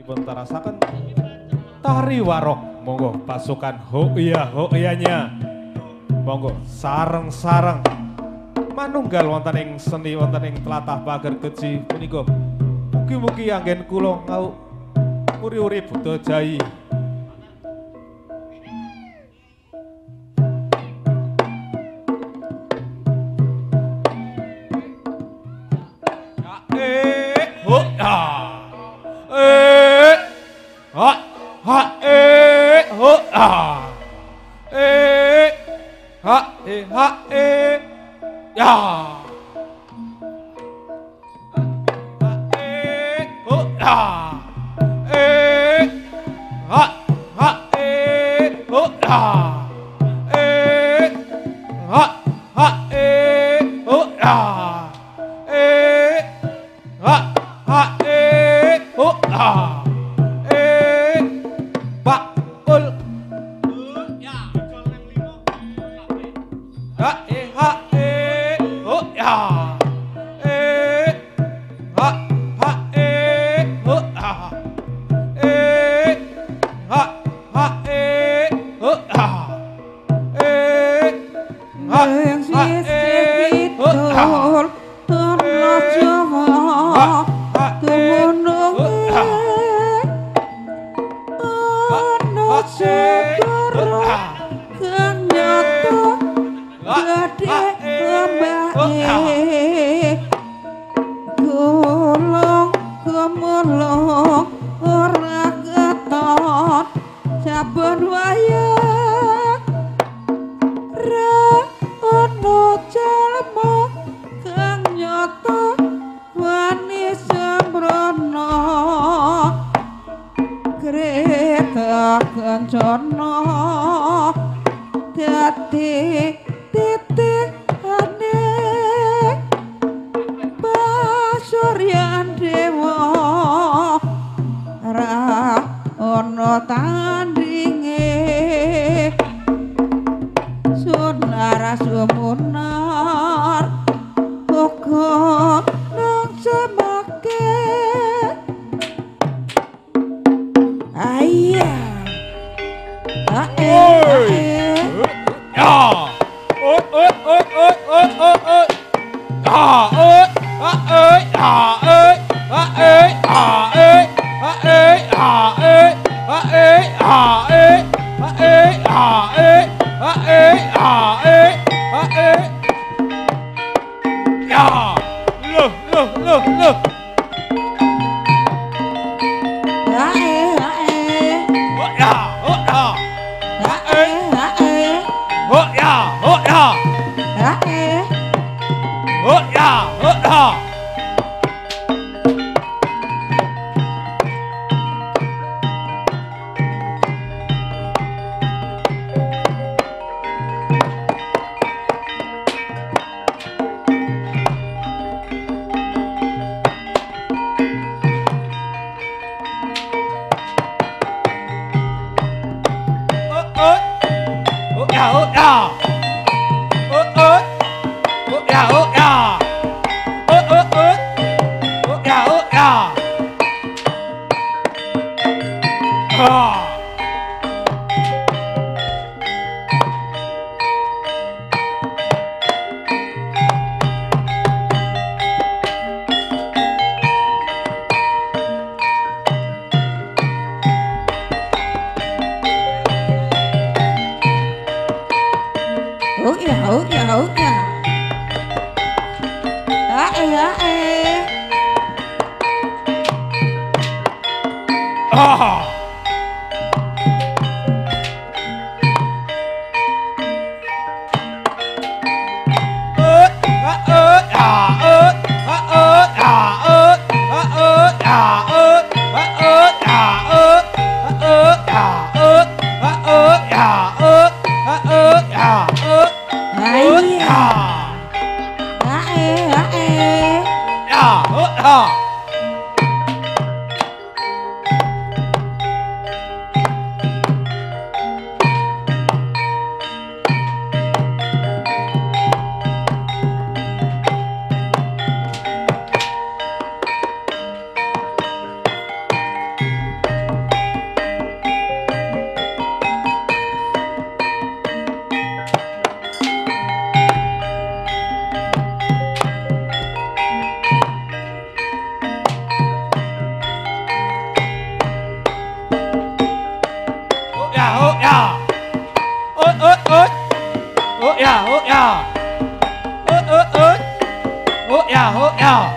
dipun tarasaken tari warok, monggo pasukan hoiyah-hoiyahnya monggo sareng-sareng manunggal wonten ing seni wonten ing tlatah Pagergeji punika. Mugi-mugi anggen kula ngau uri-uri Buddha Jayi. yeah. Oh yeah, oh yeah. Oh yeah, oh yeah. Oh yeah.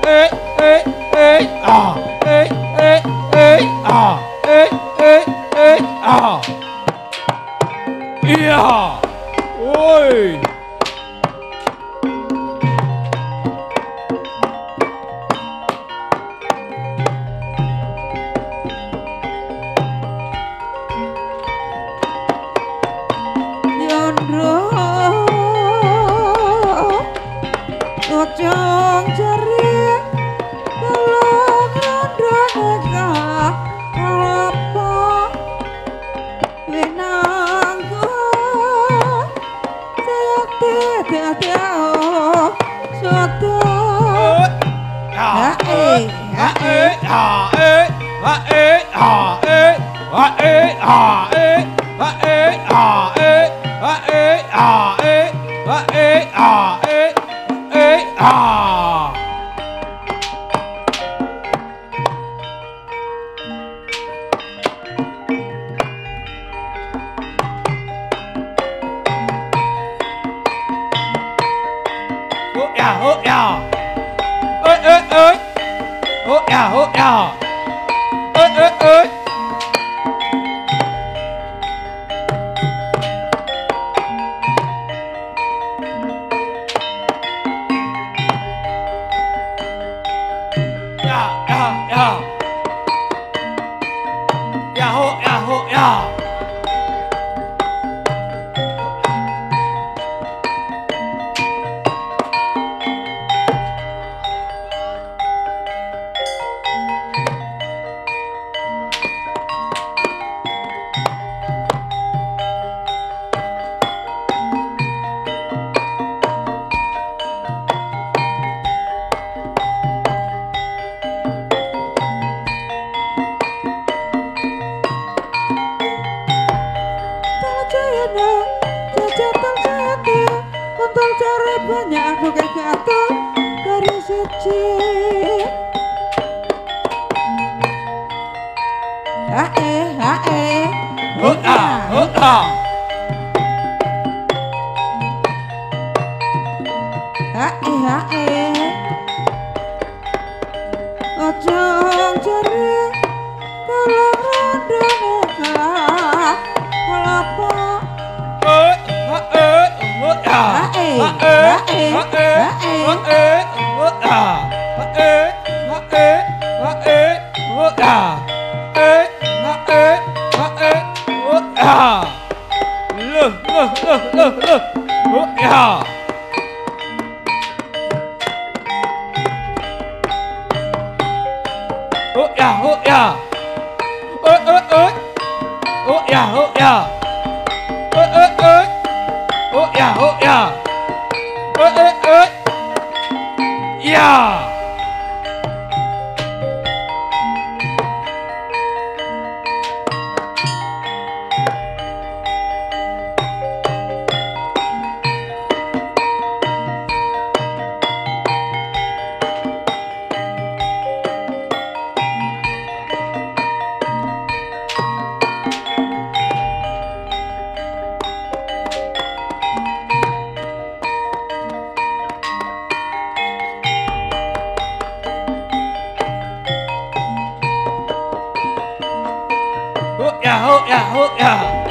Oh yeah, oh yeah, oh yeah.